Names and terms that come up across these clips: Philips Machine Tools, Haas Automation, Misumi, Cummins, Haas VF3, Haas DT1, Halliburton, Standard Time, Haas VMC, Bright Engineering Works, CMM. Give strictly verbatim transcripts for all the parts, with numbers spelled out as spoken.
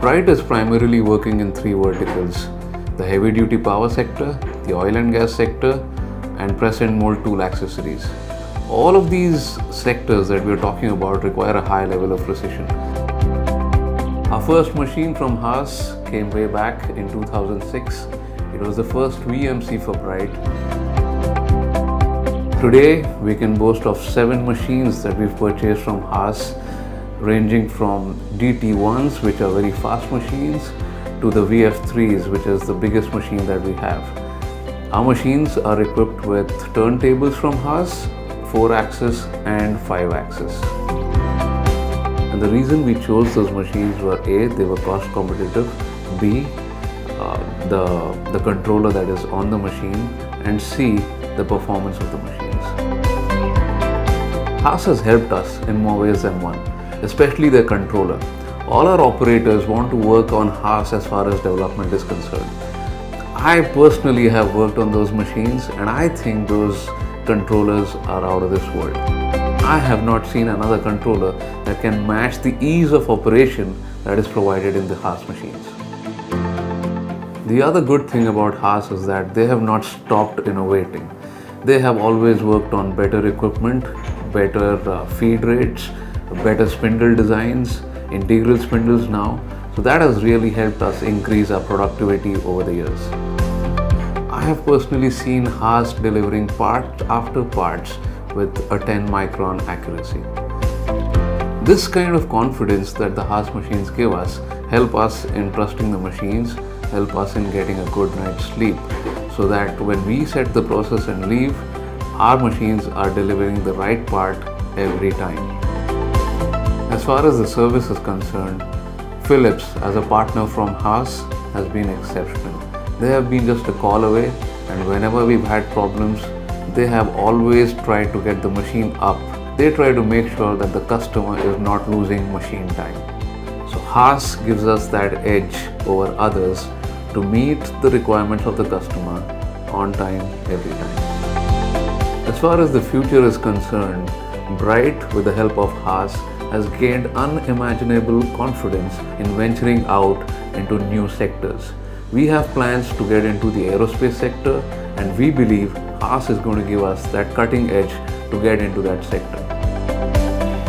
Bright is primarily working in three verticals: the heavy-duty power sector, the oil and gas sector, and press and mold tool accessories. All of these sectors that we are talking about require a high level of precision. Our first machine from Haas came way back in two thousand six. It was the first V M C for Bright. Today, we can boast of seven machines that we've purchased from Haas, ranging from D T ones, which are very fast machines, to the V F threes, which is the biggest machine that we have. Our machines are equipped with turntables from Haas, four axis and five axis. And the reason we chose those machines were A, they were cost competitive, B, uh, the, the controller that is on the machine, and C, the performance of the machines. Haas has helped us in more ways than one, especially their controller. All our operators want to work on Haas as far as development is concerned. I personally have worked on those machines and I think those controllers are out of this world. I have not seen another controller that can match the ease of operation that is provided in the Haas machines. The other good thing about Haas is that they have not stopped innovating. They have always worked on better equipment, better uh, feed rates, better spindle designs, integral spindles now. So that has really helped us increase our productivity over the years. I have personally seen Haas delivering part after parts with a ten micron accuracy. This kind of confidence that the Haas machines give us help us in trusting the machines, help us in getting a good night's sleep, so that when we set the process and leave, our machines are delivering the right part every time. As far as the service is concerned, Philips as a partner from Haas has been exceptional. They have been just a call away, and whenever we've had problems, they have always tried to get the machine up. They try to make sure that the customer is not losing machine time. So Haas gives us that edge over others to meet the requirements of the customer on time, every time. As far as the future is concerned, Bright, with the help of Haas, has gained unimaginable confidence in venturing out into new sectors. We have plans to get into the aerospace sector, and we believe Haas is going to give us that cutting edge to get into that sector.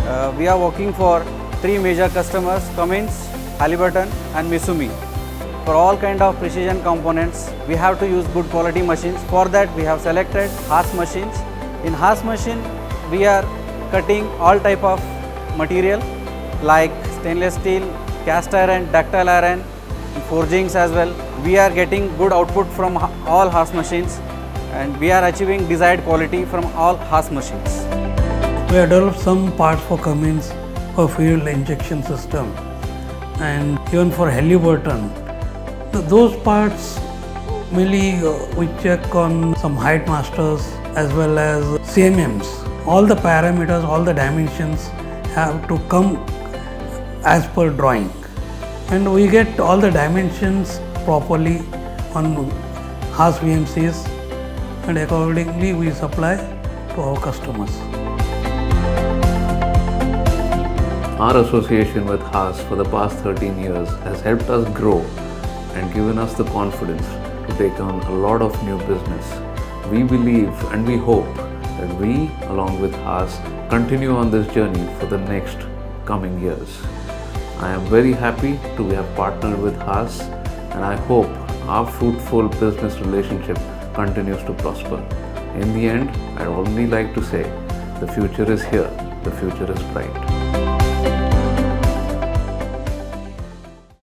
Uh, we are working for three major customers: Cummins, Halliburton and Misumi. For all kind of precision components, we have to use good quality machines. For that, we have selected Haas machines. In Haas machine, we are cutting all type of material like stainless steel, cast iron, ductile iron, forgings as well. We are getting good output from all Haas machines, and we are achieving desired quality from all Haas machines. We have developed some parts for Cummins for fuel injection system, and even for Halliburton. Those parts mainly we check on some height masters as well as C M Ms. All the parameters, all the dimensions have to come as per drawing, and we get all the dimensions properly on Haas V M Cs, and accordingly we supply to our customers. Our association with Haas for the past thirteen years has helped us grow and given us the confidence to take on a lot of new business. We believe and we hope that we, along with Haas, continue on this journey for the next coming years. I am very happy to have partnered with Haas, and I hope our fruitful business relationship continues to prosper. In the end, I'd only like to say, the future is here, the future is bright.